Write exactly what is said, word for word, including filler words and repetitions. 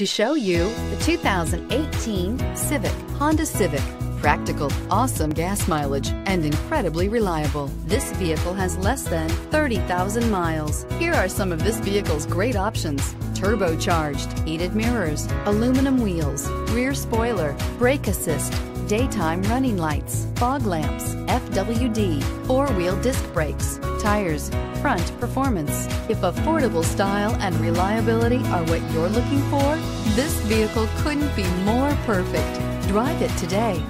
to show you the two thousand eighteen Civic, Honda Civic. Practical, awesome gas mileage, and incredibly reliable. This vehicle has less than thirty thousand miles. Here are some of this vehicle's great options: turbocharged, heated mirrors, aluminum wheels, rear spoiler, brake assist, daytime running lights, fog lamps, F W D, four-wheel disc brakes, tires, front performance. If affordable style and reliability are what you're looking for, this vehicle couldn't be more perfect. Drive it today.